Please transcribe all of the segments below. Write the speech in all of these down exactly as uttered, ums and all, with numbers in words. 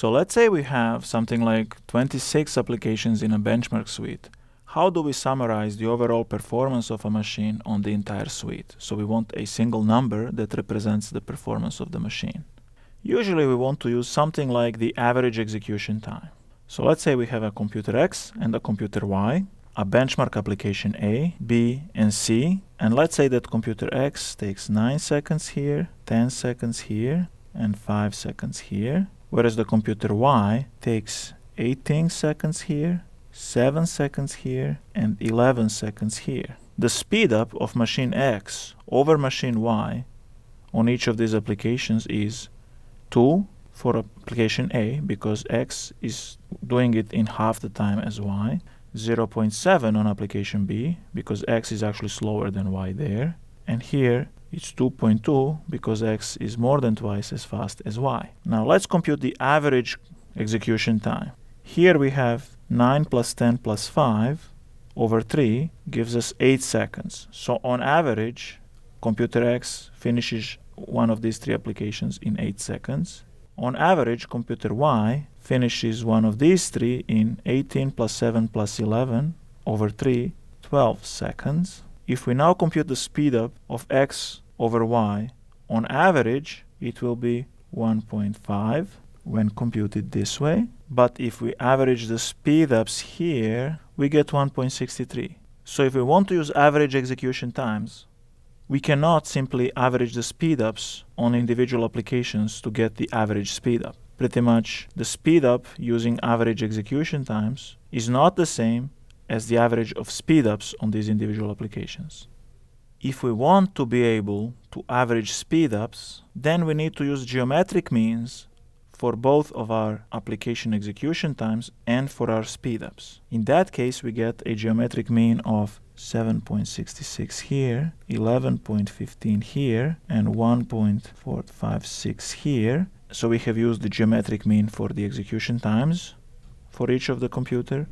So let's say we have something like twenty-six applications in a benchmark suite. How do we summarize the overall performance of a machine on the entire suite? So we want a single number that represents the performance of the machine. Usually we want to use something like the average execution time. So let's say we have a computer X and a computer Y, a benchmark application A, B, and C, and let's say that computer X takes nine seconds here, ten seconds here, and five seconds here, whereas the computer Y takes eighteen seconds here, seven seconds here, and eleven seconds here. The speed up of machine X over machine Y on each of these applications is two for application A, because X is doing it in half the time as Y, zero point seven on application B, because X is actually slower than Y there, and here it's two point two because X is more than twice as fast as Y. Now let's compute the average execution time. Here we have nine plus ten plus five over three gives us eight seconds. So on average, computer X finishes one of these three applications in eight seconds. On average, computer Y finishes one of these three in eighteen plus seven plus eleven over three, twelve seconds. If we now compute the speed up of X over Y, on average, it will be one point five when computed this way. But if we average the speed ups here, we get one point six three. So if we want to use average execution times, we cannot simply average the speedups on individual applications to get the average speedup. Pretty much the speedup using average execution times is not the same as the average of speedups on these individual applications. If we want to be able to average speedups, then we need to use geometric means for both of our application execution times and for our speedups. In that case, we get a geometric mean of seven point six six here, eleven point one five here, and one point four five six here. So we have used the geometric mean for the execution times for each of the computer.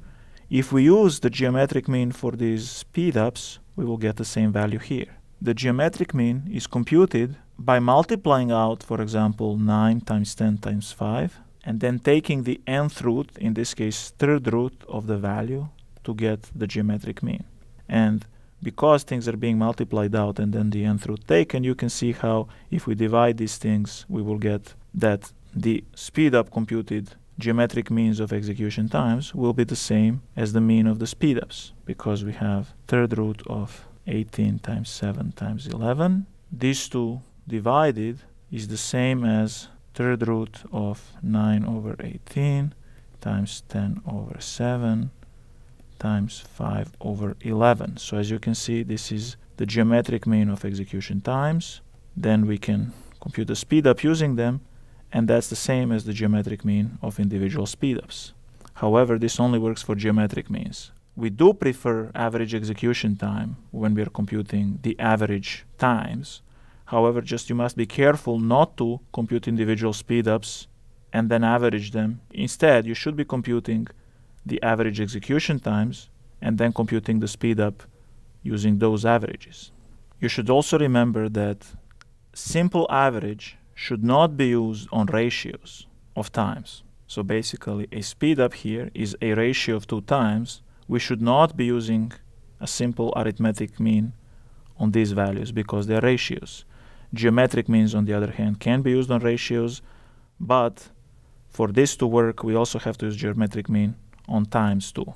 If we use the geometric mean for these speedups, we will get the same value here. The geometric mean is computed by multiplying out, for example, nine times ten times five, and then taking the nth root, in this case third root of the value, to get the geometric mean. And because things are being multiplied out and then the nth root taken, you can see how if we divide these things, we will get that the speed up computed geometric means of execution times will be the same as the mean of the speedups, because we have third root of eighteen times seven times eleven. These two divided is the same as third root of nine over eighteen times ten over seven times five over eleven. So as you can see, this is the geometric mean of execution times. Then we can compute the speed up using them, and that's the same as the geometric mean of individual speedups. However, this only works for geometric means. We do prefer average execution time when we are computing the average times. However, just you must be careful not to compute individual speedups and then average them. Instead, you should be computing the average execution times and then computing the speedup using those averages. You should also remember that simple average should not be used on ratios of times. So basically, a speedup here is a ratio of two times. We should not be using a simple arithmetic mean on these values because they are ratios. Geometric means, on the other hand, can be used on ratios, but for this to work, we also have to use geometric mean on times too.